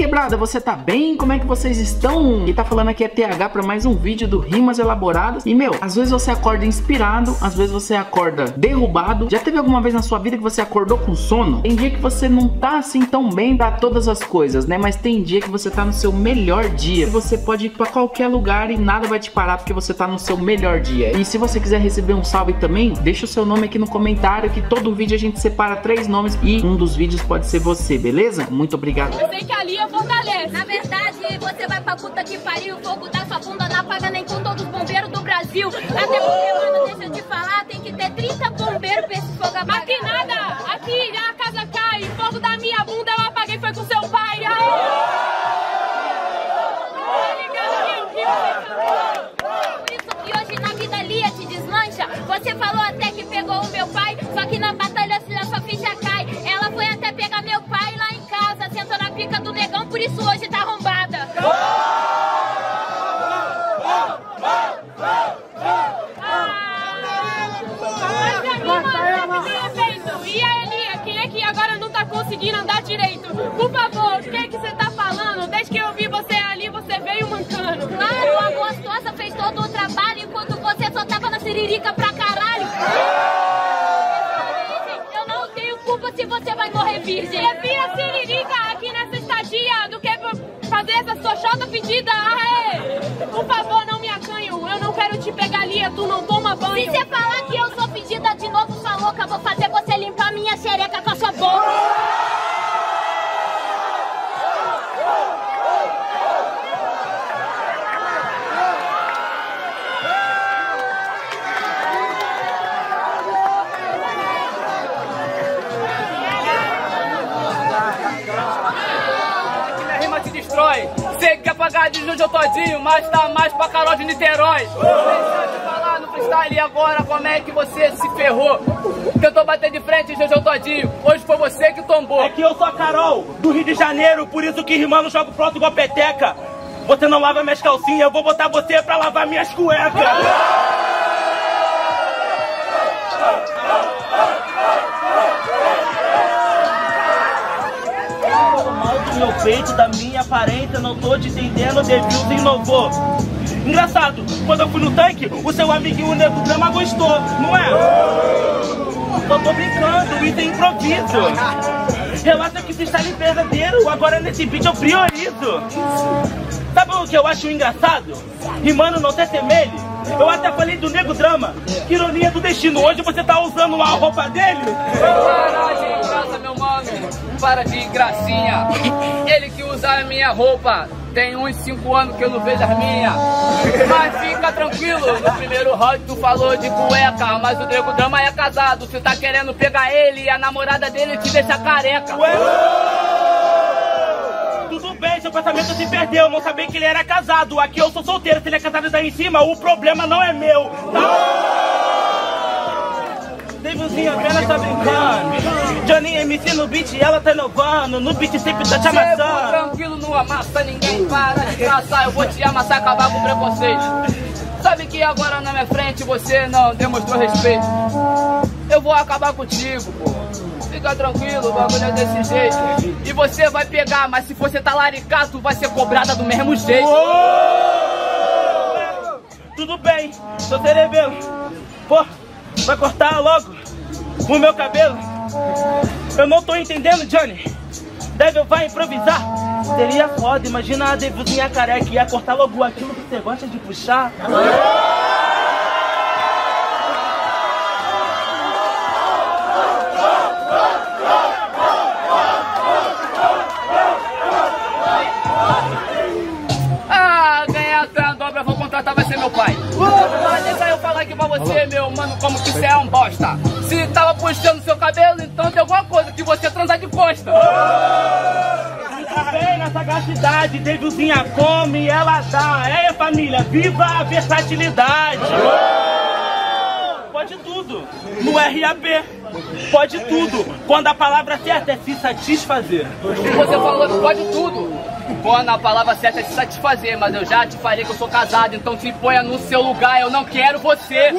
quebrada, você tá bem? Como é que vocês estão? E tá falando aqui é TH pra mais um vídeo do Rimas Elaboradas. E meu, às vezes você acorda inspirado, às vezes você acorda derrubado. Já teve alguma vez na sua vida que você acordou com sono? Tem dia que você não tá assim tão bem pra todas as coisas, né? Mas tem dia que você tá no seu melhor dia. Você pode ir pra qualquer lugar e nada vai te parar porque você tá no seu melhor dia. E se você quiser receber um salve também, deixa o seu nome aqui no comentário que todo vídeo a gente separa 3 nomes e um dos vídeos pode ser você, beleza? Muito obrigado. Eu sei que ali eu fortaleço. Na verdade, você vai pra puta que pariu, o fogo da sua bunda não apaga nem com todos os bombeiros do Brasil. Até porque, mano, deixa eu te falar, tem que ter 30 bombeiros pra esse fogo apagar. Aqui nada, aqui a casa cai, o fogo da minha bunda eu apaguei foi com seu pai. Aê! Você falou até que pegou o meu pai, só que na batalha a sua ficha cai. Ela foi até pegar meu pai lá em casa, sentou na pica do negão, por isso hoje tá arrombada. E a Elia, quem é que agora não tá conseguindo andar direito? Por favor, o que é que você tá falando? Desde que eu vi você ali, você veio mancando. Claro, a gostosa fez todo o trabalho enquanto você só tava na siririca pra caralho. Eu não tenho culpa se você vai morrer virgem. Prefiro siririca aqui nessa estadia do que fazer essa xoxota pedida. Aê! Por favor, não me acanho. Eu não quero te pegar ali, tu não toma banho. Se você falar que eu sou pedida de novo, sua louca, vou fazer você limpar minha xereca com a sua boca. Sei que quer pagar de Jojo Todynho, mas tá mais pra Carol de Niterói. Deixa eu te falar no freestyle agora como é que você se ferrou. Tentou bater de frente, Jojo Todynho, hoje foi você que tombou. É que eu sou a Carol, do Rio de Janeiro, por isso que rimando jogo pronto igual peteca. Você não lava minhas calcinhas, eu vou botar você pra lavar minhas cuecas. Meu peito, da minha aparência, não tô te entendendo, devido inovou. Engraçado, quando eu fui no tanque, o seu amiguinho Negro Drama gostou, não é? Só tô brincando, isso é improviso. Relaxa que freestyle verdadeiro, agora nesse beat eu priorizo. Sabe o que eu acho engraçado? Rimando não se assemelhe. Eu até falei do Negro Drama, que ironia do destino, hoje você tá usando a roupa dele? Para de gracinha, ele que usa a minha roupa, tem uns 5 anos que eu não vejo as minhas. Mas fica tranquilo, no primeiro round tu falou de cueca, mas o Nego Drama é casado, se tá querendo pegar ele, a namorada dele te deixa careca. Tudo bem, seu pensamento se perdeu, não sabia que ele era casado, aqui eu sou solteiro, se ele é casado daí em cima, o problema não é meu, tá? Devilzinho apenas tá brincando. Johnny MC no beat, ela tá inovando. No beat sempre tá te amassando. Tranquilo, não amassa ninguém, para de caçar. Eu vou te amassar, acabar com preconceito. Sabe que agora na minha frente você não demonstrou respeito. Eu vou acabar contigo, pô. Fica tranquilo, o bagulho é desse jeito. E você vai pegar, mas se você tá laricato, vai ser cobrada do mesmo jeito. Tudo bem, sou cerebelo. Pô, vai cortar logo o meu cabelo. Eu não tô entendendo, Johnny. Devil vai improvisar. Seria foda, imagina a Devilzinha careca ia cortar logo aquilo que você gosta de puxar. Ah, ganhar a dobra, vou contratar, vai ser meu pai. Aqui pra você, meu mano, como que você é um bosta. Se tava puxando seu cabelo, então tem alguma coisa que você transar de costa. Muito bem, na sagacidade, Devilzinha come e ela dá. É, família, viva a versatilidade. Pode tudo, no R.A.P. Pode tudo, quando a palavra certa é se satisfazer. Você falou que pode tudo quando a palavra certa é te satisfazer, mas eu já te falei que eu sou casado, então se ponha no seu lugar, eu não quero você.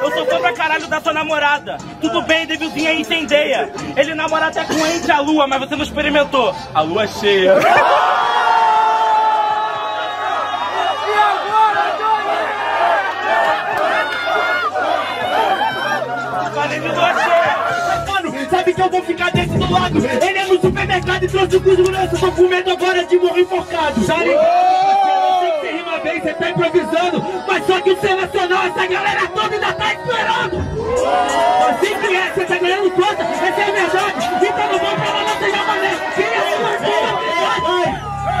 Eu sou gostou pra caralho da sua namorada. Tudo bem, devilzinha e entendeia. Ele namora até com ente a lua, mas você não experimentou a lua cheia. Sabe que eu vou ficar desse do lado. Ele é no supermercado e trouxe o segurança. Tô com medo agora de morrer enforcado. Já ligado, você tem que rima bem, você tá improvisando. Mas só que o selecional, essa galera toda ainda tá esperando. Assim que é, você tá ganhando conta. Essa é a verdade, então não vou falar não tem nada a ver.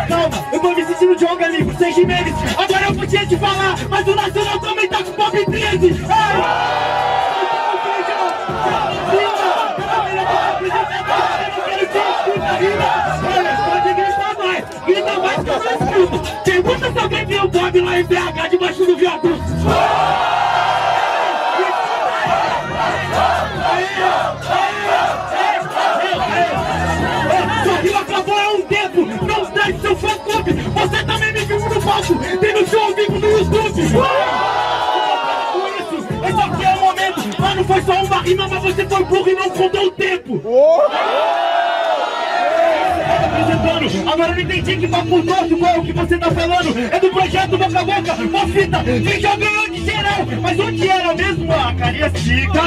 Calma, eu vou me sentindo de jogo ali por 6 meses. Agora eu podia te falar, mas o Nacional também tá com pobre 13. Pode gritar mais que eu não escuto. Pergunta se alguém viu o Bob lá em BH debaixo do viaduto. Sua rima acabou há um tempo, não traz seu fã clube. Você também me viu no palco, tem no show ao vivo no YouTube. Esse aqui é o momento, mano, foi só uma rima, mas você foi burro e não contou o tempo. Agora eu não entendi que papo torto, qual é o que você tá falando? É do projeto boca a boca, uma fita, quem já ganhou de geral, mas onde era mesmo? Ah, Cariacica, onde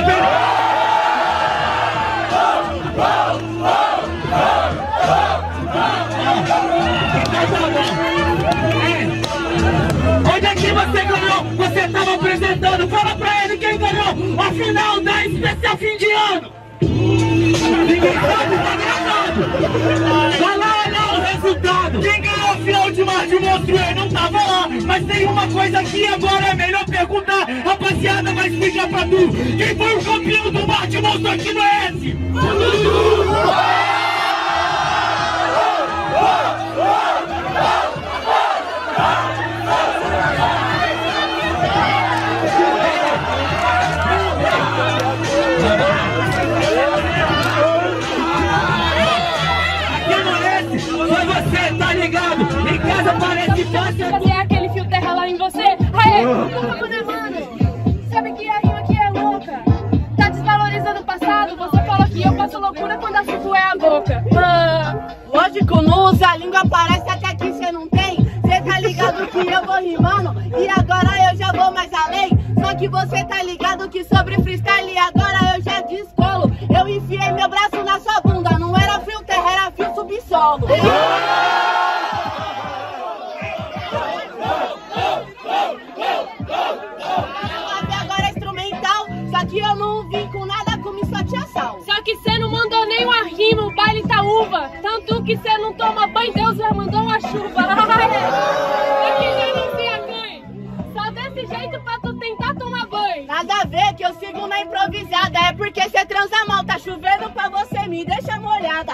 é que você ganhou? Você tava apresentando, fala pra ele quem ganhou a final da especial fim de ano. Ninguém sabe, tá gravado. Vai lá olhar o resultado. Quem ganhou o final de março mostrou, eu não tava lá. Mas tem uma coisa que agora é melhor perguntar. Rapaziada, vai explicar pra tu. Quem foi o campeão do Marte Monstro aqui no S? Em casa parece fácil. Fazer aquele fio terra lá em você. Aê, nunca vou demando. Sabe que a rima aqui é louca. Tá desvalorizando o passado. Você fala que eu passo loucura quando assunto é a boca. Lógico, não usa a língua, parece até que você não tem. Você tá ligado que eu vou rimando e agora eu já vou mais além. Só que você tá ligado que sobre freestyle agora eu já descolo. Eu enfiei meu braço na sua bunda. Não era fio terra, era fio subsolo. Que eu não vim com nada, comi só tia sal. Só que cê não mandou nem uma rima, o baile tá uva. Tanto que cê não toma banho, Deus já mandou a chuva. Aqui já não tem a ganho. Só desse jeito pra tu tentar tomar banho. Nada a ver que eu sigo na improvisada. É porque cê transa mal, tá chovendo pra você, me deixa molhada.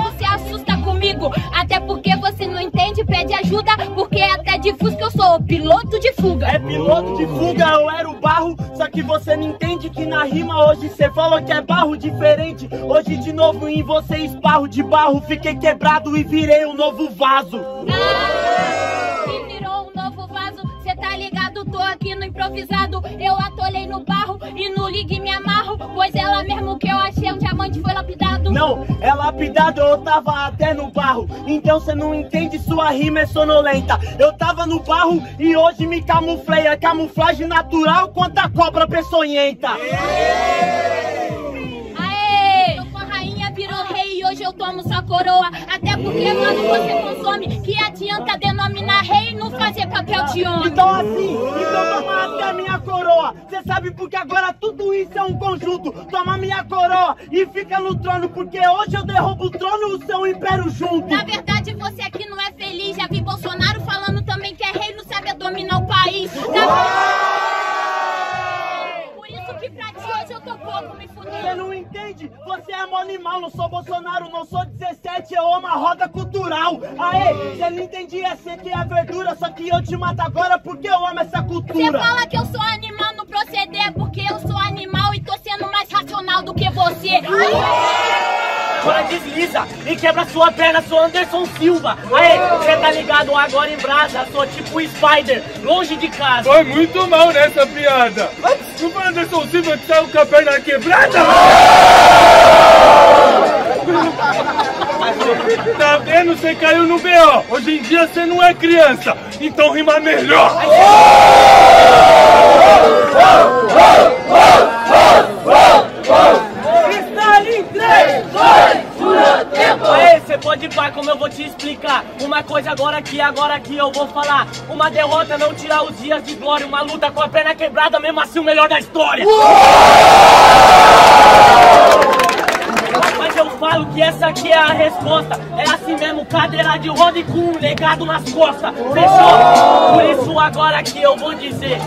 Você assusta comigo, até porque você não entende, pede ajuda, porque até de fusca eu sou piloto de fuga. É piloto de fuga, eu era o barro, só que você não entende que na rima hoje você falou que é barro diferente. Hoje de novo em você esparro de barro, fiquei quebrado e virei um novo vaso. Se virou um novo vaso, cê tá ligado, tô aqui no improvisado, eu atolei no barro e no ligue me amarro, pois ela mesmo que eu achei um diamante foi lapidado. Não, é lapidado, eu tava até no barro. Então cê não entende, sua rima é sonolenta. Eu tava no barro e hoje me camuflei. A camuflagem natural quanto a cobra peçonhenta. Aê, eu com a rainha virou rei e hoje eu tomo sua coroa. Até porque, mano, você consome. Que adianta denominar rei e não fazer papel de homem. Então assim, então toma até a minha coroa. Cê sabe porque agora tudo isso é um conjunto. Toma minha coroa e fica no trono, porque hoje eu derrubo o trono e o seu império junto. Na verdade você aqui não é feliz. Já vi Bolsonaro falando também que é rei, não sabe dominar o país. Por isso que pra ti hoje eu tô pouco me fudendo. Você não entende? Você é mó animal, não sou Bolsonaro, não sou 17, eu amo a roda cultural. Aê, você não entendi, é ser que é a verdura, só que eu te mato agora porque eu amo essa cultura. Você fala que eu sou animal no proceder, porque eu sou animal e tô sendo mais racional do que você. Para desligar. pisa e quebra sua perna, sou Anderson Silva. Aê, você tá ligado agora em brasa, sou tipo Spider, longe de casa. Foi muito mal nessa piada. Mas desculpa, Anderson Silva, que saiu com a perna quebrada. Tá vendo? Você caiu no B.O. Hoje em dia você não é criança, então rima melhor. Pode ir pá, como eu vou te explicar uma coisa agora que eu vou falar. Uma derrota não tira os dias de glória. Uma luta com a perna quebrada, mesmo assim o melhor da história. Mas eu falo que essa aqui é a resposta. É assim mesmo, cadeira de roda e com um legado nas costas. Fechou? Por isso agora que eu vou dizer,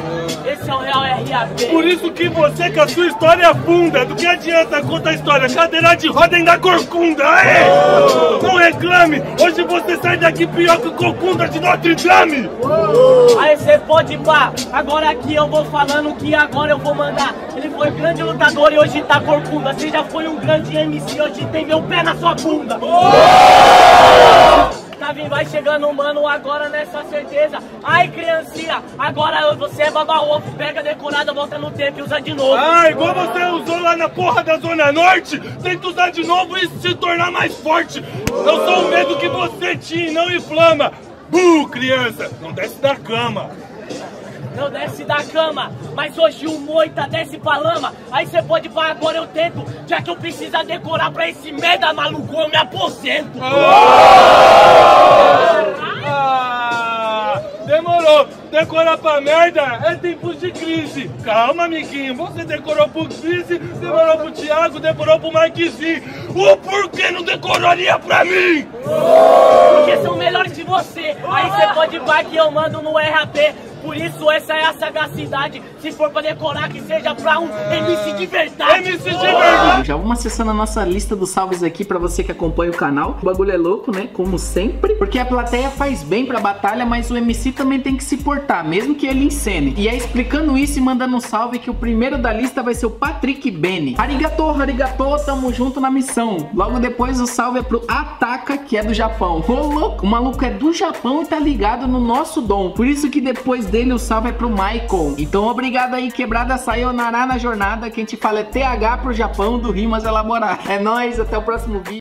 esse é o real R.A.B. Por isso que você com a sua história afunda. Do que adianta contar a história? Cadeira de roda ainda corcunda, aê! Não reclame, hoje você sai daqui pior que o Corcunda de Notre Dame. Aí você pode pá, agora que eu vou falando que agora eu vou mandar. Ele foi grande lutador e hoje tá corcunda. Você já foi um grande MC, hoje tem meu pé na sua bunda. Vai chegando, mano, agora nessa certeza. Ai, criancinha, agora você é baba-ovo. Pega decorada, volta no tempo e usa de novo. Ah, igual você usou lá na porra da Zona Norte. Tenta usar de novo e se tornar mais forte. Eu sou o medo que você tinha, não inflama. Criança, não desce da cama. Não desce da cama, mas hoje o moita desce pra lama. Aí você pode falar, agora eu tento, já que eu preciso decorar pra esse merda maluco, eu me aposento. Demorou, decorar pra merda é tempo de crise. Calma, amiguinho, você decorou pro Crise, demorou pro Thiago, decorou pro Marquezinho. O porquê não decoraria pra mim? Porque são melhores de você. Aí você pode falar que eu mando no RAP. Por isso essa é a sagacidade, se for pra decorar que seja pra um MC de verdade. Já vamos acessando a nossa lista dos salves aqui pra você que acompanha o canal. O bagulho é louco, né? Como sempre. Porque a plateia faz bem pra batalha, mas o MC também tem que se portar, mesmo que ele encene. E é explicando isso e mandando um salve que o primeiro da lista vai ser o Patrick Benny. Arigato, arigato, tamo junto na missão. Logo depois o salve é pro Ataka, que é do Japão. Ô louco, o maluco é do Japão e tá ligado no nosso dom. Por isso que depois dele o salve é pro Michael. Então obrigado aí, quebrada, sayonara na jornada. Quem te fala é TH pro Japão do Rimas Elaboradas. É nóis, até o próximo vídeo.